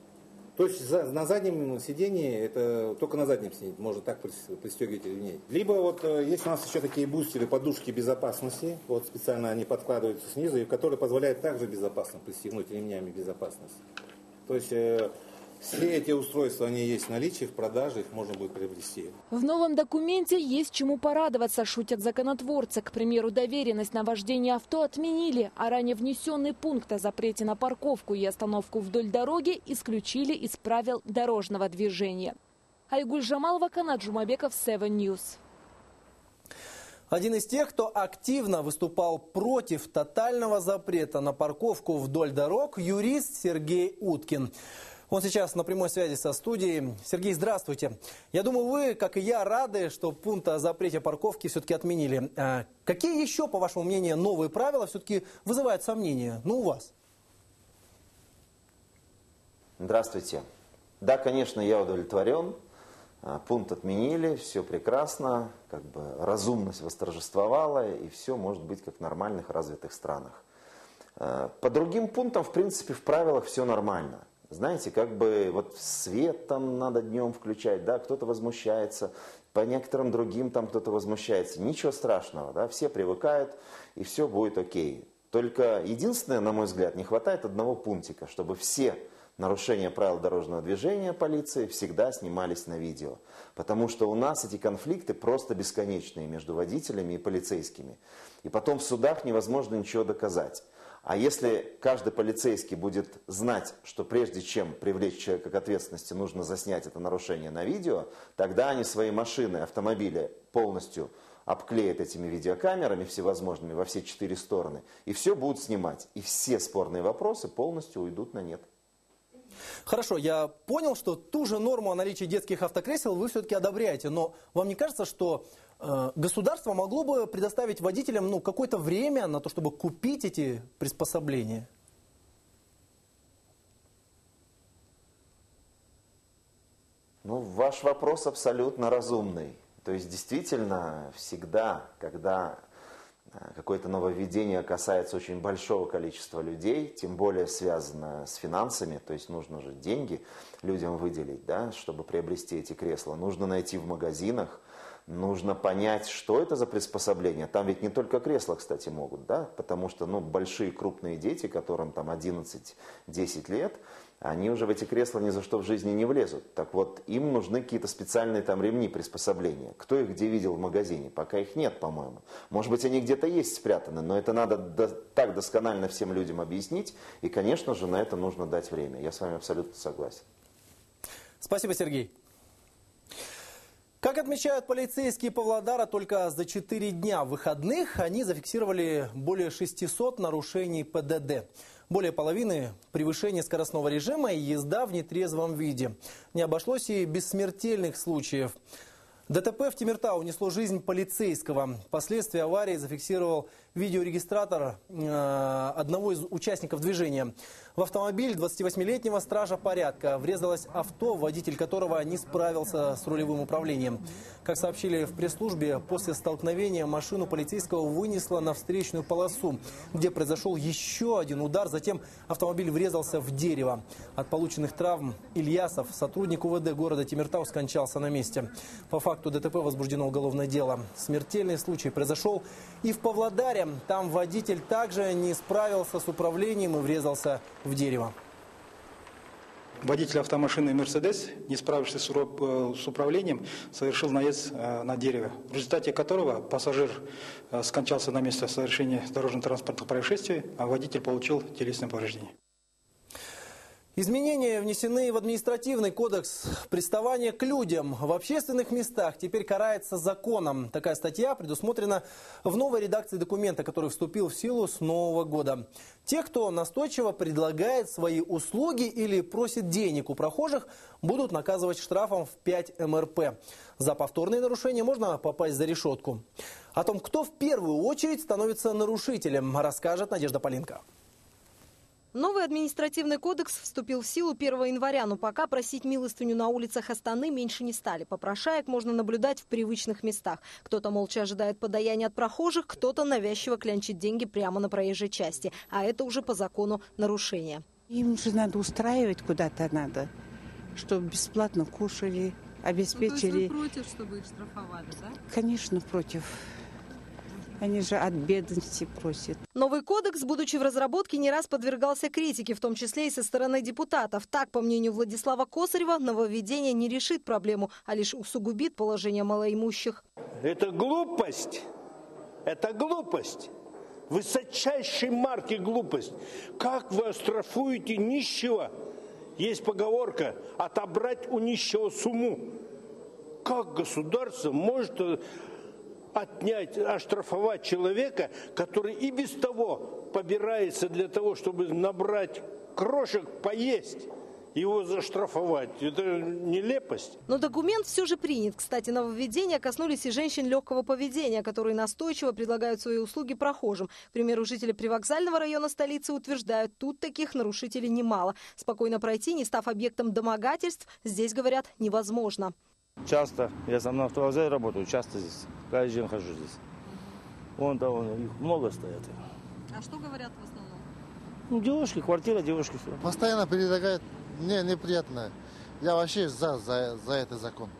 То есть на заднем сидении, это только на заднем сидении, можно так пристегивать ремень. Либо вот есть у нас еще такие бустеры, подушки безопасности, вот специально они подкладываются снизу, и которые позволяют также безопасно пристегнуть ремнями безопасности. То есть все эти устройства, они есть в наличии, в продаже, их можно будет приобрести. В новом документе есть чему порадоваться, шутят законотворцы. К примеру, доверенность на вождение авто отменили, а ранее внесенный пункт о запрете на парковку и остановку вдоль дороги исключили из правил дорожного движения. Айгуль Жамалова, Канат Жумабеков, 7 News. Один из тех, кто активно выступал против тотального запрета на парковку вдоль дорог, юрист Сергей Уткин. Он сейчас на прямой связи со студией. Сергей, здравствуйте. Я думаю, вы, как и я, рады, что пункт о запрете парковки все-таки отменили. Какие еще, по вашему мнению, новые правила все-таки вызывают сомнения? Ну, у вас. Здравствуйте. Да, конечно, я удовлетворен. Пункт отменили, все прекрасно. Как бы разумность восторжествовала, и все может быть как в нормальных развитых странах. По другим пунктам, в принципе, в правилах все нормально. Знаете, как бы вот свет там надо днем включать, да, кто-то возмущается, по некоторым другим там кто-то возмущается. Ничего страшного, да, все привыкают и все будет окей. Только единственное, на мой взгляд, не хватает одного пунктика, чтобы все нарушения правил дорожного движения полиции всегда снимались на видео. Потому что у нас эти конфликты просто бесконечные между водителями и полицейскими. И потом в судах невозможно ничего доказать. А если каждый полицейский будет знать, что прежде чем привлечь человека к ответственности, нужно заснять это нарушение на видео, тогда они свои машины, автомобили полностью обклеят этими видеокамерами всевозможными во все 4 стороны, и все будут снимать. И все спорные вопросы полностью уйдут на нет. Хорошо, я понял, что ту же норму о наличии детских автокресел вы все-таки одобряете, но вам не кажется, что государство могло бы предоставить водителям, ну, какое-то время на то, чтобы купить эти приспособления? Ну, ваш вопрос абсолютно разумный. То есть, действительно, всегда, когда какое-то нововведение касается очень большого количества людей, тем более связано с финансами, то есть нужно же деньги людям выделить, да, чтобы приобрести эти кресла. Нужно найти в магазинах, нужно понять, что это за приспособление. Там ведь не только кресла, кстати, могут, да, потому что, ну, большие крупные дети, которым там 11-10 лет, они уже в эти кресла ни за что в жизни не влезут. Так вот, им нужны какие-то специальные там ремни, приспособления. Кто их где видел в магазине? Пока их нет, по-моему. Может быть, они где-то есть спрятаны, но это надо так досконально всем людям объяснить. И, конечно же, на это нужно дать время. Я с вами абсолютно согласен. Спасибо, Сергей. Как отмечают полицейские Павлодара, только за 4 дня выходных они зафиксировали более 600 нарушений ПДД. Более половины – превышение скоростного режима и езда в нетрезвом виде. Не обошлось и без смертельных случаев. ДТП в Тимиртау унесло жизнь полицейского. Последствия аварии зафиксировал видеорегистратор одного из участников движения. В автомобиль 28-летнего стража порядка врезалось авто, водитель которого не справился с рулевым управлением. Как сообщили в пресс-службе, после столкновения машину полицейского вынесло на встречную полосу, где произошел еще один удар, затем автомобиль врезался в дерево. От полученных травм Ильясов, сотрудник УВД города Тимиртау, скончался на месте. По факту ДТП возбуждено уголовное дело. Смертельный случай произошел и в Павлодаре. Там водитель также не справился с управлением и врезался в дерево. Водитель автомашины «Мерседес», не справившись с управлением, совершил наезд на дерево, в результате которого пассажир скончался на месте совершения дорожно-транспортных происшествий, а водитель получил телесное повреждение. Изменения внесены в административный кодекс. Приставание к людям в общественных местах теперь карается законом. Такая статья предусмотрена в новой редакции документа, который вступил в силу с Нового года. Те, кто настойчиво предлагает свои услуги или просит денег у прохожих, будут наказывать штрафом в 5 МРП. За повторные нарушения можно попасть за решетку. О том, кто в первую очередь становится нарушителем, расскажет Надежда Полинко. Новый административный кодекс вступил в силу 1 января, но пока просить милостыню на улицах Астаны меньше не стали. Попрошаек можно наблюдать в привычных местах. Кто-то молча ожидает подаяния от прохожих, кто-то навязчиво клянчит деньги прямо на проезжей части. А это уже по закону нарушение. Им же надо устраивать куда-то надо, чтобы бесплатно кушали, обеспечили. Ну, то есть вы против, чтобы их штрафовали, да? Конечно, против. Они же от бедности просят. Новый кодекс, будучи в разработке, не раз подвергался критике, в том числе и со стороны депутатов. Так, по мнению Владислава Косарева, нововведение не решит проблему, а лишь усугубит положение малоимущих. Это глупость. Это глупость. Высочайшей марки глупость. Как вы оштрафуете нищего? Есть поговорка «отобрать у нищего сумму». Как государство может отнять, оштрафовать человека, который и без того побирается для того, чтобы набрать крошек, поесть, его заштрафовать? Это нелепость. Но документ все же принят. Кстати, нововведения коснулись и женщин легкого поведения, которые настойчиво предлагают свои услуги прохожим. К примеру, жители привокзального района столицы утверждают, тут таких нарушителей немало. Спокойно пройти, не став объектом домогательств, здесь, говорят, невозможно. Часто, я сам на автовокзале работаю, часто здесь, каждый день хожу здесь. Вон, их много стоят. А что говорят в основном? Ну, девушки, квартира, девушки, все. Постоянно предлагают, мне неприятно. Я вообще за этот закон.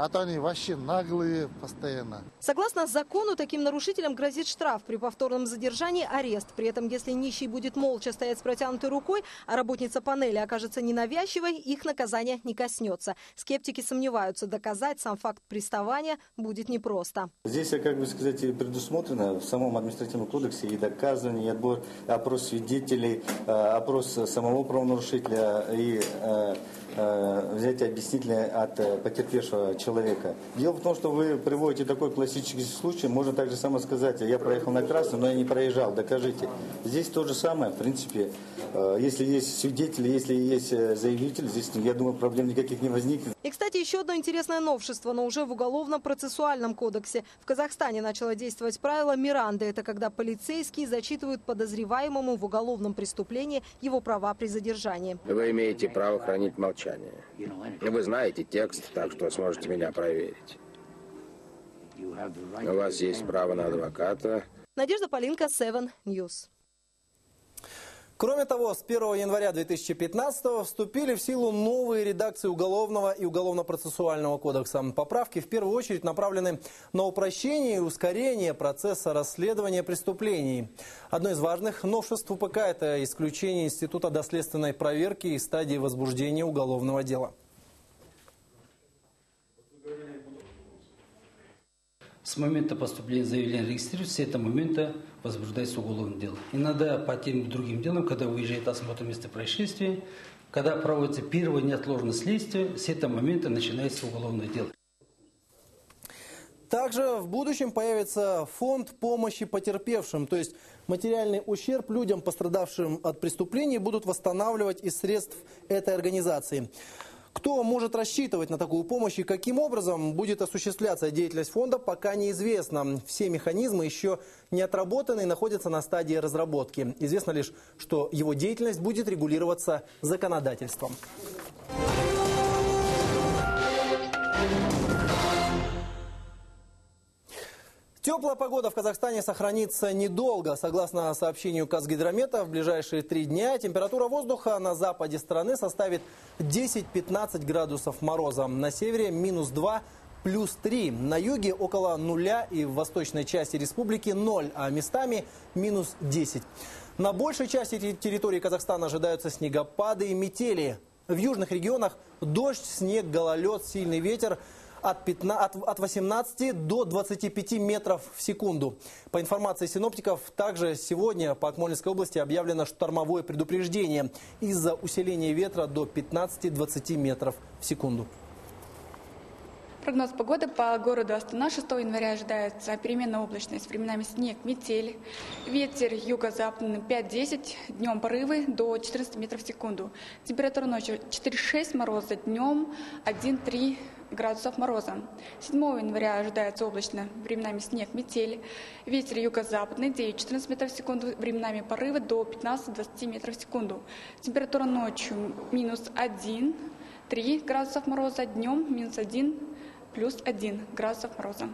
А то они вообще наглые постоянно. Согласно закону, таким нарушителям грозит штраф, при повторном задержании арест. При этом, если нищий будет молча стоять с протянутой рукой, а работница панели окажется ненавязчивой, их наказание не коснется. Скептики сомневаются, доказать сам факт приставания будет непросто. Здесь, как бы сказать, предусмотрено в самом административном кодексе и доказывание, и отбор, опрос свидетелей, опрос самого правонарушителя и взятие объяснительное от потерпевшего человека. Дело в том, что вы приводите такой классический случай, можно также само сказать, я проехал на красный, но я не проезжал, докажите. Здесь то же самое, в принципе, если есть свидетели, если есть заявитель, здесь, я думаю, проблем никаких не возникнет. И, кстати, еще одно интересное новшество, но уже в Уголовно-процессуальном кодексе. В Казахстане начало действовать правило Миранды. Это когда полицейские зачитывают подозреваемому в уголовном преступлении его права при задержании. Вы имеете право хранить молчание. Вы знаете текст, так что сможете меня проверить. У вас есть право на адвоката. Надежда Полинко, 7 News. Кроме того, с 1 января 2015 вступили в силу новые редакции Уголовного и Уголовно-процессуального кодекса. Поправки в первую очередь направлены на упрощение и ускорение процесса расследования преступлений. Одно из важных новшеств УПК – это исключение института доследственной проверки из стадии возбуждения уголовного дела. С момента поступления заявления регистрируется, с этого момента возбуждается уголовное дело. Иногда по тем другим делам, когда выезжает осмотр места происшествия, когда проводится первое неотложное следствие, с этого момента начинается уголовное дело. Также в будущем появится фонд помощи потерпевшим, то есть материальный ущерб людям, пострадавшим от преступлений, будут восстанавливать из средств этой организации. Кто может рассчитывать на такую помощь и каким образом будет осуществляться деятельность фонда, пока неизвестно. Все механизмы еще не отработаны и находятся на стадии разработки. Известно лишь, что его деятельность будет регулироваться законодательством. Теплая погода в Казахстане сохранится недолго. Согласно сообщению Казгидромета, в ближайшие 3 дня температура воздуха на западе страны составит 10-15 градусов мороза. На севере -2, +3. На юге около 0 и в восточной части республики 0, а местами -10. На большей части территории Казахстана ожидаются снегопады и метели. В южных регионах дождь, снег, гололед, сильный ветер. От 18 до 25 метров в секунду. По информации синоптиков, также сегодня по Акмолинской области объявлено штормовое предупреждение из-за усиления ветра до 15-20 метров в секунду. Прогноз погоды по городу Астана 6 января ожидается переменно облачная с временами снег, метель, ветер юго-западный 5-10, днем порывы до 14 метров в секунду. Температура ночью 4-6 мороза, днем 1-3 градусов мороза. 7 января ожидается облачно, временами снег, метель, ветер юго-западный 9-14 метров в секунду, временами порывы до 15-20 метров в секунду. Температура ночью -1-3 градусов мороза, днем -1. +1 градусов мороза.